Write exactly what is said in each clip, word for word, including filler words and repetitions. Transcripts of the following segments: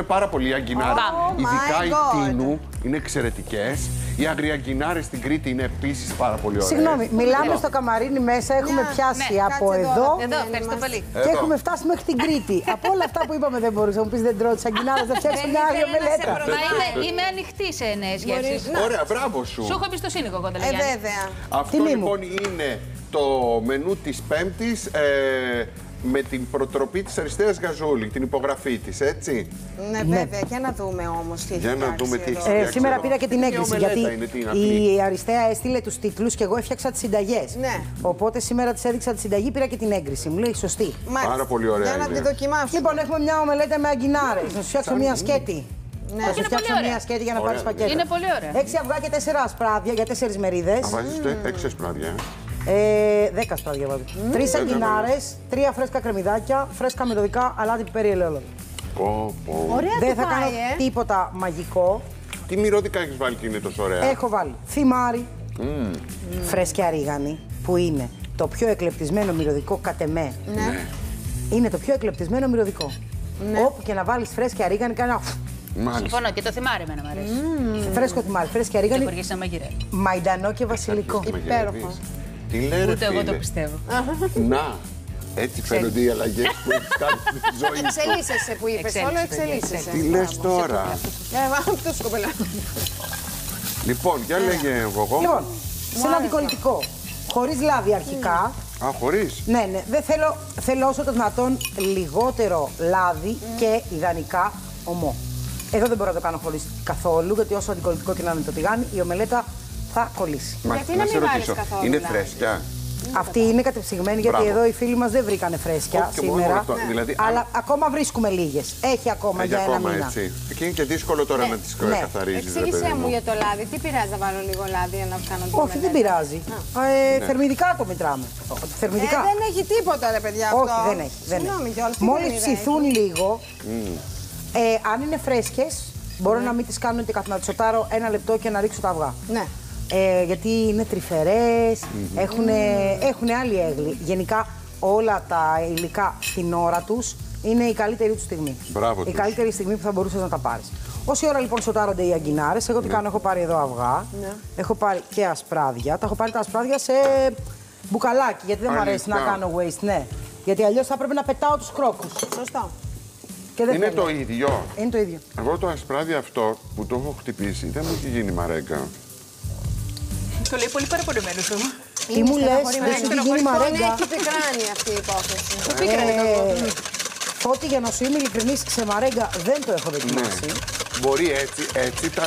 αρέσουν πάρα πολύ οι αγκινάρες. Oh, ειδικά οι τίνου είναι εξαιρετικές. Οι αγριαγκινάρες στην Κρήτη είναι επίσης πάρα πολύ ωραίες. Συγγνώμη, μιλάμε στο καμαρίνι μέσα, έχουμε yeah, πιάσει yeah, από εδώ, εδώ, εδώ, εδώ πολύ. Και εδώ έχουμε φτάσει μέχρι την Κρήτη. Από όλα αυτά που είπαμε δεν μπορούσα να μου πεις δεν τρώω τις αγκινάρες, θα φτιάξω μια άλλη μελέτα. Είμαι ανοιχτή σε νέες γεύσεις. Ωραία, μπράβο σου. Σου έχω εμπιστοσύνη εγώ, Κονταλιάννη. Ε, βέβαια. Αυτό λοιπόν είναι το μενού της Πέμπτης. Με την προτροπή της Αριστείας Γαζούλη, την υπογραφή της, έτσι. Ναι, βέβαια. Ναι. Για να δούμε όμως τι έχει για να δούμε τι έχει ε, σήμερα εδώ πήρα και την έγκριση, γιατί είναι, η Αριστεία έστειλε τους τίτλους και εγώ έφτιαξα τις συνταγές. Ναι. Οπότε σήμερα της έδειξα τη συνταγή, πήρα και την έγκριση. Μου λέει σωστή. Μάλιστα. Πάρα πολύ ωραία. Για να είναι. Τη δοκιμάσουμε. Λοιπόν, έχουμε μια ομελέτα με αγκινάρες. Να σου φτιάξω μια σκέτη. Ναι. Θα σου φτιάξω μια σκέτη για να πάρεις πακέτο. Είναι πολύ ωραία. Έξι αυγά και τέσσερα ασπράδια για τέσσερις μερίδες. Βάζετε έξι ασπράδια. Ε, δέκα σπάδια βάζω. Mm. Τρεις αγκινάρες, τρία φρέσκα κρεμμυδάκια, φρέσκα μυρωδικά, αλάτι, πιπέρι, ελαιόλαδο. Oh, oh. Ωραία. Δεν θα πάει, κάνω ε. τίποτα μαγικό. Τι μυρωδικά έχεις βάλει και είναι τόσο ωραία? Έχω βάλει θυμάρι, mm. φρέσκια ρίγανη, που είναι το πιο εκλεπτισμένο μυρωδικό κατ' εμέ. Ναι. Είναι το πιο εκλεπτισμένο μυρωδικό. Ναι. Όπου και να βάλεις φρέσκια ρίγανη, κάνει ένα. Συμφωνώ, και το θυμάρι εμένα μου αρέσει. Mm. Φρέσκο θυμάρι, φρέσκια ρίγανη. Μαϊντανό και βασιλικό. Υπέροχο. Τι λέει, ούτε εγώ το πιστεύω. Να, έτσι φαίνονται οι αλλαγές που έχεις κάνει στη ζωή σου. Εξελίσσεσαι που είπες, όλο εξελίσσεσαι. Τι λες τώρα. Λοιπόν, για λέγε εγώ. Λοιπόν, σε ένα αντικολλητικό, χωρίς λάδι αρχικά. Α, χωρίς. Ναι, ναι, δεν θέλω, θέλω όσο το δυνατόν λιγότερο λάδι και ιδανικά ομό. Εδώ δεν μπορώ να το κάνω χωρίς καθόλου, γιατί όσο αντικολλητικό και να είναι το τηγάνι, η ομελέτα θα κολλήσει. Γιατί να μην βάλεις καθόλου. Είναι φρέσκια. Αυτή είναι κατεψυγμένη, γιατί εδώ οι φίλοι μας δεν βρήκανε φρέσκια σήμερα. Αλλά ακόμα βρίσκουμε λίγες. Έχει ακόμα για ένα μήνα. Και είναι και δύσκολο τώρα να τις καθαρίζεις. Εξήγησέ μου για το λάδι. Τι πειράζει να βάλω λίγο λάδι για να κάνω το μελέτα? Όχι, δεν πειράζει. Θερμιδικά το μετράμε. Θερμιδικά. Δεν έχει τίποτα, ρε παιδιά, αυτό. Όχι, δεν έχει. Μόλις ψηθούν λίγο, αν είναι φρέσκες, μπορώ να μην τις κάνω και να τις σοτάρω ένα λεπτό και να ρίξω τα αυγά. Ε, γιατί είναι τρυφερές, mm-hmm. έχουν άλλη έγλη. Γενικά όλα τα υλικά στην ώρα τους είναι η καλύτερη του στιγμή. Μπράβο. Η τους. καλύτερη στιγμή που θα μπορούσες να τα πάρεις. Όση ώρα λοιπόν σοτάρονται οι αγκινάρες, εγώ τι ναι. κάνω, έχω πάρει εδώ αυγά, ναι. έχω πάρει και ασπράδια. Τα έχω πάρει τα ασπράδια σε μπουκαλάκι, γιατί δεν μου αρέσει να κάνω waste, ναι. Γιατί αλλιώς θα πρέπει να πετάω τους κρόκους. Σωστά. Είναι θέλει. το ίδιο. Είναι το ίδιο. Εγώ το ασπράδι αυτό που το έχω χτυπήσει δεν μου έχει γίνει μαρέκα. Το λέει πολύ παραπονεμένος εγώ. Ή μου λες, δεν σου έχει γίνει μαρέγκα. Έχει πικράνει αυτή η υπόθεση. Το πικράνει εγώ. Φώτη, για να σου είμαι ειλικρινής, σε μαρέγκα δεν το έχω δοκιμάσει. Μπορεί έτσι, έτσι, τα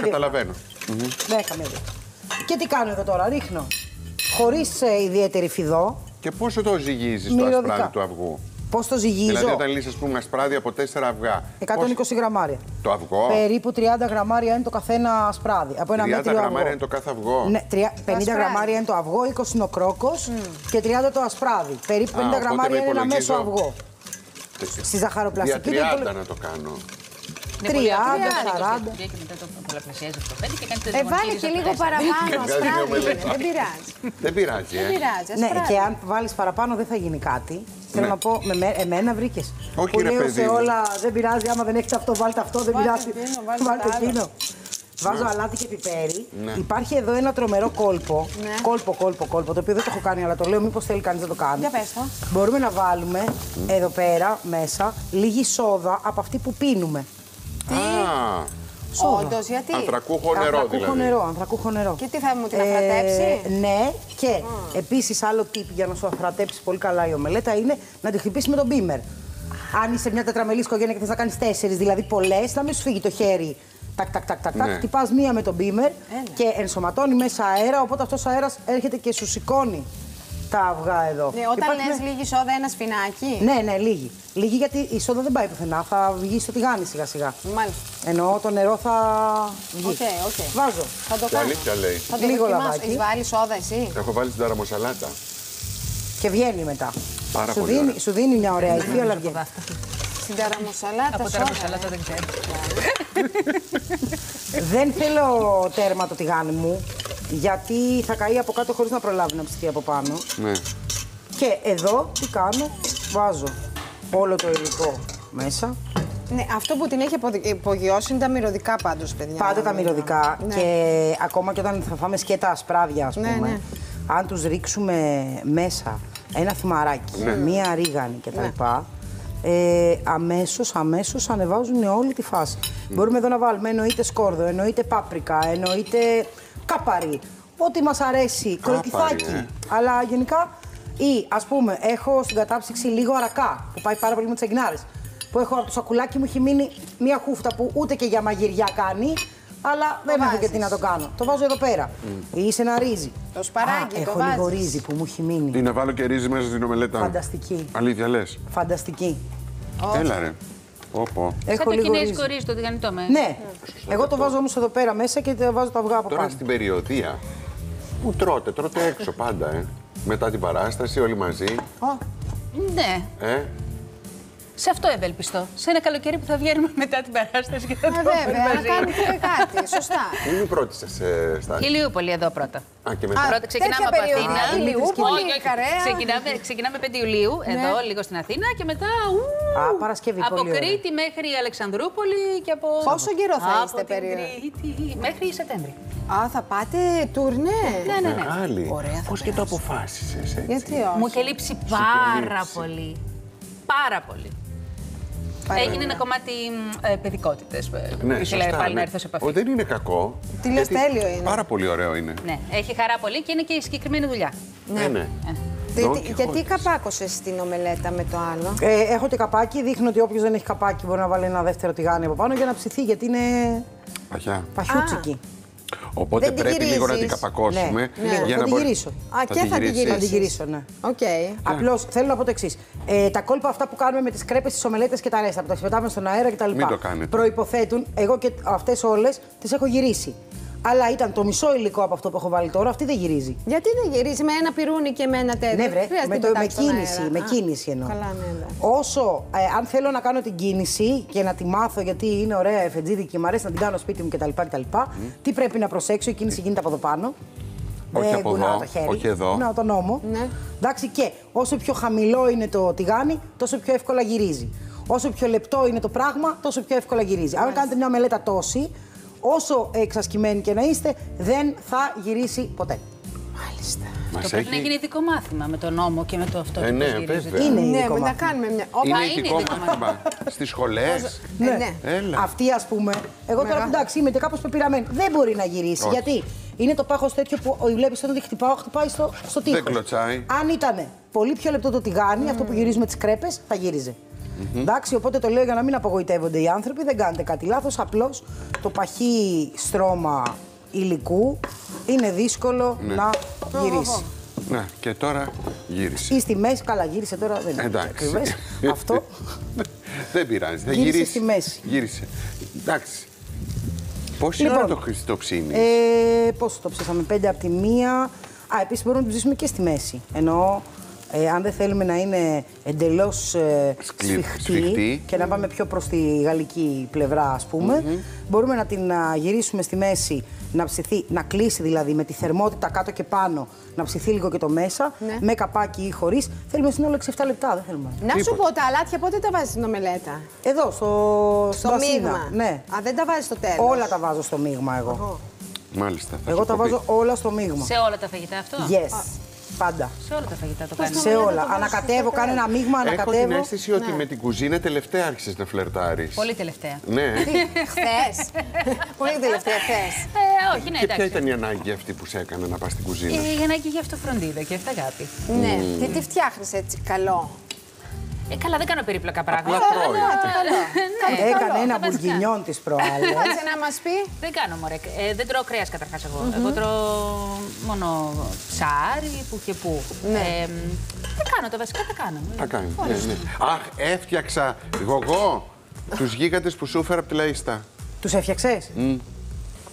καταλαβαίνω. Δεν έχει καμία δίκιο. Και τι κάνω εδώ τώρα, ρίχνω. Χωρίς ιδιαίτερη φιδό. Και πόσο το ζυγίζεις το ασπράδι του αυγού? Πώς το ζυγίζω? Δηλαδή, όταν λύσεις, ας πούμε, ασπράδι από τέσσερα αυγά. εκατόν είκοσι πώς... γραμμάρια. Το αυγό. Περίπου τριάντα γραμμάρια είναι το καθένα ασπράδι. Από ένα μέτριο αυγό. τριάντα γραμμάρια είναι το κάθε αυγό. Ναι, τρία... πενήντα γραμμάρια είναι το αυγό, είκοσι είναι ο κρόκος mm. και τριάντα το ασπράδι. Περίπου πενήντα Α, γραμμάρια είναι ένα μέσο αυγό. Στη ζαχαροπλαστική. Για τριάντα το... να το κάνω. τριάντα, σαράντα. Ε, βάλει και λίγο παραπάνω ασπράδι. Δεν πειράζει. Δεν πειράζει, ναι, και αν βάλεις παραπάνω δεν θα γίνει κάτι. Θέλω να πω, εμένα βρήκες. Όχι, ρε παιδί. Σε όλα, δεν πειράζει, άμα δεν έχεις αυτό, βάλτε αυτό, δεν πειράζει. Βάλτε εκείνο. Βάζω αλάτι και πιπέρι. Υπάρχει εδώ ένα τρομερό κόλπο. Κόλπο, κόλπο, κόλπο. Το οποίο δεν το έχω κάνει, αλλά το λέω μήπως θέλει κανείς να το κάνει. Μπορούμε να βάλουμε εδώ πέρα μέσα λίγη σόδα από αυτή που πίνουμε. Τι? Όντως, γιατί? Ανθρακούχο νερό, ανθρακούχο δηλαδή. Νερό, ανθρακούχο νερό. Και τι θα μου την αφρατέψει? Ε, ναι, και mm. επίσης άλλο tip για να σου αφρατέψει πολύ καλά η ομελέτα είναι να τη χτυπήσει με τον μπίμερ. Αν είσαι μια τετραμελής οικογένεια και θες να κάνεις τέσσερις, δηλαδή πολλές, να μην σου φύγει το χέρι. Τακ, τακ, τακ, τακ, ναι. Χτυπάς μία με τον μπίμερ και ενσωματώνει μέσα αέρα, οπότε αυτός ο αέρας έρχεται και σου σηκώνει τα αυγά εδώ. Ναι, όταν λες ναι... λίγη σόδα, ένα σφινάκι. Ναι, ναι, λίγη. Λίγη γιατί η σόδα δεν πάει πουθενά. Θα βγει στο τηγάνι σιγά σιγά. Μάλιστα. Εννοώ το νερό θα βγει. Οκ, okay, οκ. Okay. Βάζω. Θα το κάνω. Αλήθεια λέει. Θα το λίγο λαδάκι. Έχεις βάλει σόδα εσύ? Έχω βάλει την ταραμοσαλάτα. Και βγαίνει μετά. Πάρα σου πολύ δίνει, σου δίνει μια ωραία υφή, αλλά βγαίνει. Στην ταραμοσαλάτα. Από ταραμοσαλάτα δεν ξέρω. Δεν θέλω τέρμα το τηγάνι μου. Γιατί θα καεί από κάτω χωρίς να προλάβει να ψηθεί από πάνω. Ναι. Και εδώ τι κάνω, βάζω όλο το υλικό μέσα. Ναι, αυτό που την έχει υπογειώσει είναι τα μυρωδικά πάντως, παιδιά. Πάντα τα μυρωδικά. Ναι. Και ακόμα και όταν θα φάμε σκέτα ασπράδια, ας πούμε, ναι, ναι. αν τους ρίξουμε μέσα ένα θυμαράκι, ναι. μία ρίγανη κτλ. Ναι. Ε, αμέσως, αμέσως ανεβάζουν όλη τη φάση. Mm. Μπορούμε εδώ να βάλουμε εννοείται σκόρδο, εννοείται πάπρικα, εννοείται κάπαρι, ό,τι μας αρέσει, κροκυθάκι. Ναι. Αλλά γενικά, ή ας πούμε, έχω στην κατάψυξη λίγο αρακά που πάει πάρα πολύ με τις αγκινάρες. Που έχω από το σακουλάκι μου έχει μείνει μια χούφτα που ούτε και για μαγειριά κάνει, αλλά δεν έχω και τι να το κάνω. Το βάζω εδώ πέρα. Mm. Ή σε ένα ρύζι. Το σπαράκι, α, το έχω βάζεις. Λίγο ρύζι που μου έχει μείνει. Ή να βάλω και ρύζι μέσα στην ομελέτα. Φανταστική. Αλήθεια λες. Φανταστική. Oh. Έλα ρε. Όπω. Έχω λίγο κινέζικο ρύζι, το τηγανιτό με. Ναι. Mm. Εγώ το βάζω όμως εδώ πέρα μέσα και το βάζω τα αυγά από πάνω. Τώρα στην περιοδία που τρώτε, τρώτε έξω πάντα. Ε. Μετά την παράσταση, όλοι μαζί. Oh. Ναι. Ε. Σε αυτό ευελπιστώ. Σε ένα καλοκαίρι που θα βγαίνουμε μετά την παράσταση και θα το πούμε. Βέβαια, να κάνετε και κάτι. Σωστά. Πού είναι η πρώτη σας στάση? Ηλιούπολη εδώ πρώτα. Α, και μετά. Α, πρώτα ξεκινάμε από Αθήνα. Ηλιούπολη, Καρέα. Ξεκινάμε, ξεκινάμε πέντε Ιουλίου εδώ, λίγο στην Αθήνα και μετά. Α, Παρασκευή. Από Κρήτη μέχρι Αλεξανδρούπολη και από. Πόσο καιρό θα είστε περίεργα? Μέχρι Σεπτέμβρη. Α, θα πάτε τουρνέ. Ναι, ναι, ναι. Πώς και το αποφάσισες έτσι? Μου είχε λείψει πάρα πολύ. Πάρα πολύ. Έγινε ένα κομμάτι ε, παιδικότητες που ναι, ήθελα σωστά, πάλι ναι. να έρθω σε επαφή. Ο, δεν είναι κακό. Τι λες, τέλειο είναι. Πάρα πολύ ωραίο είναι. Ναι, έχει χαρά πολύ και είναι και η συγκεκριμένη δουλειά. Ναι, ναι. ναι. Γιατί, γιατί καπάκωσες την ομελέτα με το άλλο? Ε, έχω και καπάκι. Δείχνω ότι όποιος δεν έχει καπάκι μπορεί να βάλει ένα δεύτερο τηγάνι από πάνω για να ψηθεί, γιατί είναι παχιά. Παχιούτσικη. Οπότε δεν πρέπει λίγο να την καπακώσουμε. Ναι, ναι. Για θα να την γυρίσω. Α, θα και την θα την γυρίσω. Θα την γυρίσω, ναι. Okay. Απλώς θέλω να πω το εξής. Ε, τα κόλπα αυτά που κάνουμε με τις κρέπες, τις ομελέτες και τα ρέστα, που τα πετάμε στον αέρα κτλ. Μην το κάνετε. Προϋποθέτουν, εγώ και αυτές όλες τις έχω γυρίσει. Αλλά ήταν το μισό υλικό από αυτό που έχω βάλει τώρα, αυτή δεν γυρίζει. Γιατί δεν γυρίζει με ένα πυρούνι και με ένα τέτοιο? Ναι, βρε, με, το, με κίνηση, με κίνηση εννοώ. Καλά, ναι, ναι. Όσο, ε, αν θέλω να κάνω την κίνηση και να τη μάθω, γιατί είναι ωραία εφετζίδικη και μου αρέσει να την κάνω σπίτι μου κτλ. Mm. Τι πρέπει να προσέξω, η κίνηση γίνεται από εδώ πάνω. Όχι δεν από εδώ, το χέρι, όχι εδώ. Να τον νόμο. Ναι. Εντάξει, και όσο πιο χαμηλό είναι το τηγάνι, τόσο πιο εύκολα γυρίζει. Όσο πιο λεπτό είναι το πράγμα, τόσο πιο εύκολα γυρίζει. Μάλιστα. Αν κάνετε μια μελέτα τόση, όσο εξασκημένοι και να είστε, δεν θα γυρίσει ποτέ. Μάλιστα. Μας το έχει... πρέπει να γίνει ειδικό μάθημα με τον νόμο και με το αυτό ε, ναι, που γυρίζεται. Είναι ειδικό ναι, μάθημα. Να κάνουμε μια... Είναι α, ειδικό είναι μάθημα. Στις σχολές. Ε, ναι. Έλα. Αυτή, ας πούμε, εγώ τώρα εντάξει είμαι και κάπως πεπειραμένη. Δεν μπορεί να γυρίσει. Όχι. Γιατί είναι το πάχος τέτοιο που βλέπεις όταν τη χτυπάω, χτυπάει στο, στο τείχος. Δεν κλωτσάει. Αν ήταν πολύ πιο λεπτό το τηγάνι, mm. αυτό που γυρίζουμε τις κρέπες, θα γύριζε. Mm-hmm. Εντάξει, οπότε το λέω για να μην απογοητεύονται οι άνθρωποι, δεν κάνετε κάτι λάθος, απλώς το παχύ στρώμα υλικού είναι δύσκολο ναι. να γυρίσει. Ναι, και τώρα γύρισε. Ή στη μέση, καλά γύρισε τώρα, δεν είναι ακριβές, αυτό. Δεν πειράζει, δεν γύρισε. Γύρισε στη μέση. Γύρισε, εντάξει. Πόση λοιπόν, ώρα το, το ψήνεις? Ε, πόσο το ψήσαμε, πέντε από τη μία. Α, επίσης μπορούμε να το ψήσουμε και στη μέση, εννοώ. Ε, αν δεν θέλουμε να είναι εντελώς ε, σφιχτή, σφιχτή και να πάμε πιο προς τη γαλλική πλευρά, ας πούμε, mm-hmm. μπορούμε να την α, γυρίσουμε στη μέση, να ψηθεί, να κλείσει δηλαδή με τη θερμότητα κάτω και πάνω, να ψηθεί λίγο και το μέσα, ναι. με καπάκι ή χωρίς. Θέλουμε συνόλου έξι εφτά λεπτά, δεν θέλουμε. Να Τίποτε. Σου πω, τα αλάτια πότε τα βάζεις στην ομελέτα? Εδώ, στο, στο, στο μείγμα. Ναι. Α, δεν τα βάζεις στο τέλος? Όλα τα βάζω στο μείγμα εγώ. Oh. Μάλιστα. Εγώ τα βάζω όλα στο μείγμα. Σε όλα τα φαγητά αυτό? Yes. Oh. Πάντα. Σε όλα τα φαγητά το κάνει. Σε όλα. Ανακατεύω, κάνω ένα μείγμα, ανακατεύω. Έχω την αίσθηση ότι ναι. με την κουζίνα τελευταία άρχισες να φλερτάρεις. Πολύ τελευταία. Ναι. Χθες. Πολύ τελευταία χθες. Ε, όχι, ναι, εντάξει. Και ποια ήταν η ανάγκη αυτή που σε έκανε να πας στην κουζίνα? Η, η ανάγκη για αυτοφροντίδα και αυταγάπη. Mm. Ναι. Και τι φτιάχνεις έτσι καλό? Ε, καλά, δεν κάνω περίπλοκα πράγματα. Απλά τρώει. Έκανε ένα μπουργκινιόν της προάλλες. Κάτσε να μας πει. Δεν κάνω, μωρέ. Ε, δεν τρώω κρέας καταρχάς εγώ. Mm-hmm. Εγώ τρώω μόνο ψάρι, που και που. Ναι. Ε, δεν κάνω τα βασικά, τα κάνω. Τα κάνω, ναι, ναι. Αχ, έφτιαξα γογό τους γίγαντες που σου έφερα από τη Λαΐστα. Τους έφτιαξες? Mm.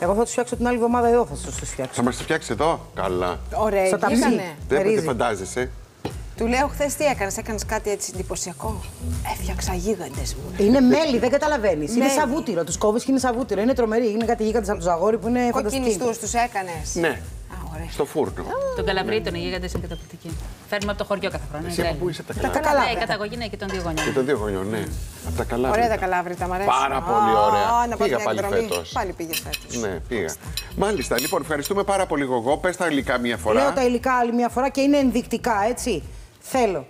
Εγώ θα τους φτιάξω την άλλη εβδομάδα εδώ, θα τους φτιάξω. Θα μας τους φτιάξεις εδώ? Καλά. Ωραία, γίγανε. Δεν φαντάζεσαι. Του λέω χθες τι έκανες, έκανες κάτι έτσι εντυπωσιακό? Έφτιαξα γίγαντες μου. Είναι μέλι, δεν καταλαβαίνεις. Είναι σαβούτυρο, τους κόβεις και είναι σαβούτυρο. Είναι τρομερή, είναι κάτι γίγαντες από το Ζαγόρι που είναι φανταστική. Κοκκινιστούς τους έκανες? Ναι. Α, ωραία. Στο φούρνο. Τον Καλαβρί τον οι γίγαντες είναι καταπληκτικοί. φέρνουμε από το χωριό κάθε χρόνο. Εσύ από πού είσαι, από τα Καλάβρητα? Ναι, η καταγωγή είναι και των δύο γονιών. Και των δύο γονιών, ναι. Από τα Καλάβρητα. Ωραία τα Καλάβρητα, μ' αρέσει. Πάρα πολύ ωραία. Πήγα πάλι φέτος. Πάλι πήγε φέτος. Ναι, πήγα. Μάλιστα, λοιπόν, ευχαριστούμε πάρα πολύ, Γογό. Πες τα υλικά μία φορά. Λέω τα υλικά άλλη μία φορά και είναι ενδεικτικά, έτσι. Θέλω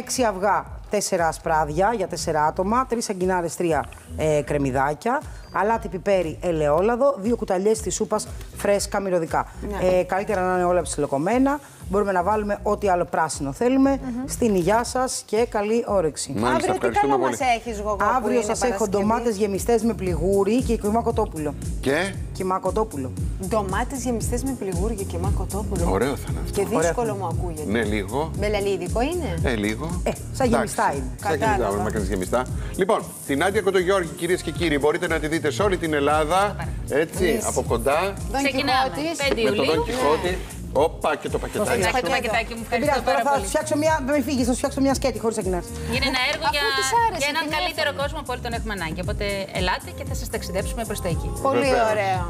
έξι αυγά, τέσσερα ασπράδια για τέσσερα άτομα, τρεις αγκινάρες, τρία ε, κρεμμυδάκια, αλάτι, πιπέρι, ελαιόλαδο, δύο κουταλιές της σούπας φρέσκα μυρωδικά. Ναι. Ε, καλύτερα να είναι όλα ψιλοκομμένα. Μπορούμε να βάλουμε ό,τι άλλο πράσινο θέλουμε. Mm-hmm. Στην υγειά σας και καλή όρεξη. Μάλιστα, αύριο τι καλό μας έχεις, Γογό? Αύριο σας έχω ντομάτες γεμιστές με πληγούρι και κιμά κοτόπουλο. Και? Κιμά κοτόπουλο. Ντομάτες γεμιστές με πληγούρι και κιμά κοτόπουλο. Ωραίο θα είναι αυτό. Και δύσκολο μου ακούγεται. Ναι, λίγο. Μελαλίδικο είναι. Ε, λίγο. Ε, σαν γεμιστά είναι. Κατάλαβα. Σαν γεμιστά. Λοιπόν, την Νάντια Κοντογιώργη, κυρίες και κύριοι, μπορείτε να τη δείτε σε όλη την Ελλάδα. Έτσι, από κοντά. Όπα και το πακετάκι. Το πακετάκι, πακετάκι μου, ευχαριστώ πάρα θα πολύ. Φτιάξω μια, με φύγεις, θα σου φτιάξω μια σκέτη χωρίς αγκινάρες. Είναι ένα έργο για, άρεσε, για έναν καλύτερο έφερε. κόσμο που όλοι τον έχουμε ανάγκη. Οπότε ελάτε και θα σας ταξιδέψουμε προς τα εκεί. Πολύ ωραίο.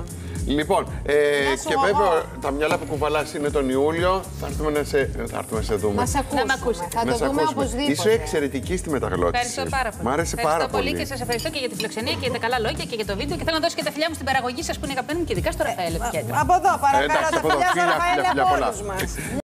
Λοιπόν, ε, και βέβαια εγώ. τα μυαλά που κουβαλάς είναι τον Ιούλιο. Θα έρθουμε να σε, θα έρθουμε να σε δούμε. Μας ακούσουμε. Να μ' ακούσετε. Θα το δούμε οπωσδήποτε. Είσαι εξαιρετική στη μεταγλώτηση. Ευχαριστώ πάρα πολύ. Μ' άρεσε πάρα, πάρα πολύ. πολύ. Και σας ευχαριστώ και για τη φιλοξενία και για τα καλά λόγια και για το βίντεο. Και θέλω να δώσω και τα φιλιά μου στην παραγωγή σας που είναι αγαπημένη και ειδικά στο Ραφαέλ. Ε, από εδώ, παρακαλώ. Τα φιλιά στο Ραφαέλ από όλους μας.